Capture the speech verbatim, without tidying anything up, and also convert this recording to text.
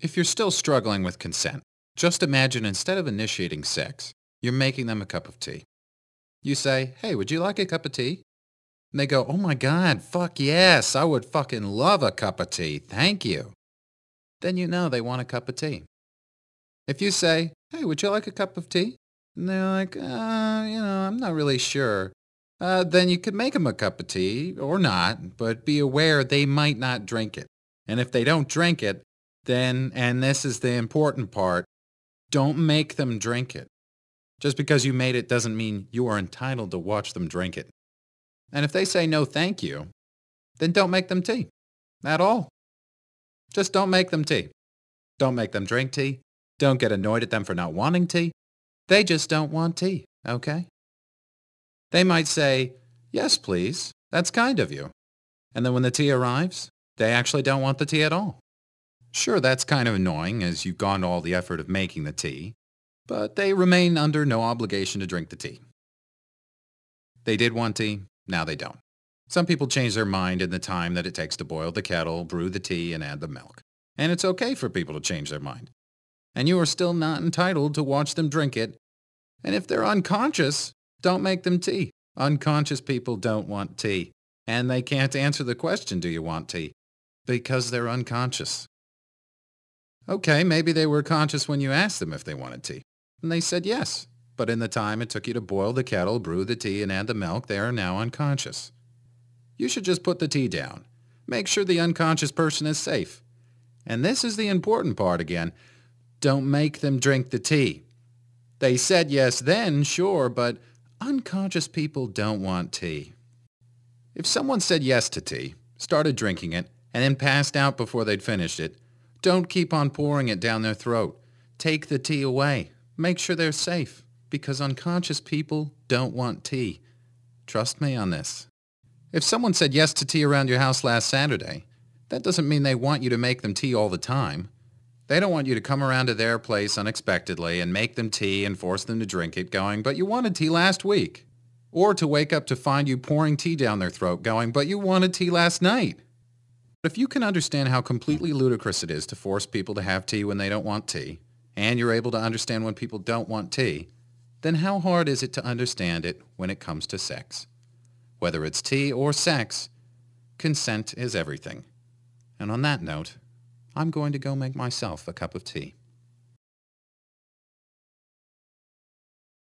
If you're still struggling with consent, just imagine instead of initiating sex, you're making them a cup of tea. You say, hey, would you like a cup of tea? And they go, oh my God, fuck yes, I would fucking love a cup of tea, thank you. Then you know they want a cup of tea. If you say, hey, would you like a cup of tea? And they're like, uh, you know, I'm not really sure. Uh, then you could make them a cup of tea, or not, but be aware they might not drink it. And if they don't drink it, then, and this is the important part, don't make them drink it. Just because you made it doesn't mean you are entitled to watch them drink it. And if they say no thank you, then don't make them tea. At all. Just don't make them tea. Don't make them drink tea. Don't get annoyed at them for not wanting tea. They just don't want tea, okay? They might say, yes, please. That's kind of you. And then when the tea arrives, they actually don't want the tea at all. Sure, that's kind of annoying as you've gone to all the effort of making the tea, but they remain under no obligation to drink the tea. They did want tea. Now they don't. Some people change their mind in the time that it takes to boil the kettle, brew the tea, and add the milk. And it's okay for people to change their mind. And you are still not entitled to watch them drink it. And if they're unconscious, don't make them tea. Unconscious people don't want tea. And they can't answer the question, do you want tea? Because they're unconscious. Okay, maybe they were conscious when you asked them if they wanted tea. And they said yes. But in the time it took you to boil the kettle, brew the tea, and add the milk, they are now unconscious. You should just put the tea down. Make sure the unconscious person is safe. And this is the important part again. Don't make them drink the tea. They said yes then, sure, but unconscious people don't want tea. If someone said yes to tea, started drinking it, and then passed out before they'd finished it, don't keep on pouring it down their throat. Take the tea away. Make sure they're safe. Because unconscious people don't want tea. Trust me on this. If someone said yes to tea around your house last Saturday, that doesn't mean they want you to make them tea all the time. They don't want you to come around to their place unexpectedly and make them tea and force them to drink it going, but you wanted tea last week. Or to wake up to find you pouring tea down their throat going, but you wanted tea last night. But if you can understand how completely ludicrous it is to force people to have tea when they don't want tea, and you're able to understand when people don't want tea, then how hard is it to understand it when it comes to sex? Whether it's tea or sex, consent is everything. And on that note, I'm going to go make myself a cup of tea.